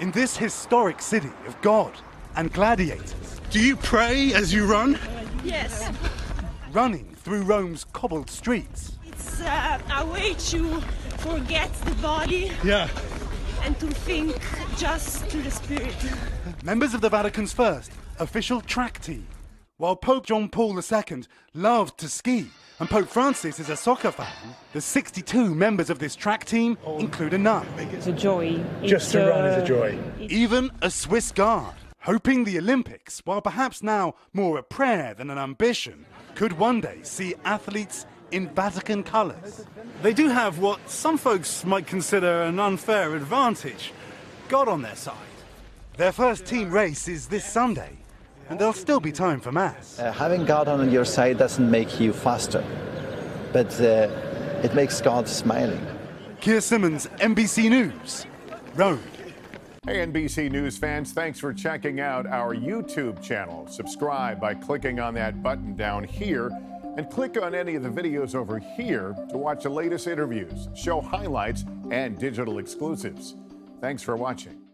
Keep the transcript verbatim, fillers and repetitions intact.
in this historic city of God and gladiators. Do you pray as you run? Yes. Running through Rome's cobbled streets. It's uh, a way to forget the body. Yeah. And to think just to the spirit. Members of the Vatican's first official track team. While Pope John Paul the Second loved to ski and Pope Francis is a soccer fan, the sixty-two members of this track team include a nun. It's a joy. Just it's to a... run is a joy. Even a Swiss Guard, hoping the Olympics, while perhaps now more a prayer than an ambition, could one day see athletes in Vatican colours. They do have what some folks might consider an unfair advantage, God on their side. Their first team race is this Sunday, and there'll still be time for Mass. Uh, having God on your side doesn't make you faster, but uh, it makes God smiling. Keir Simmons, N B C News, Rome. Hey, N B C News fans, thanks for checking out our YouTube channel. Subscribe by clicking on that button down here, and click on any of the videos over here to watch the latest interviews, show highlights, and digital exclusives. Thanks for watching.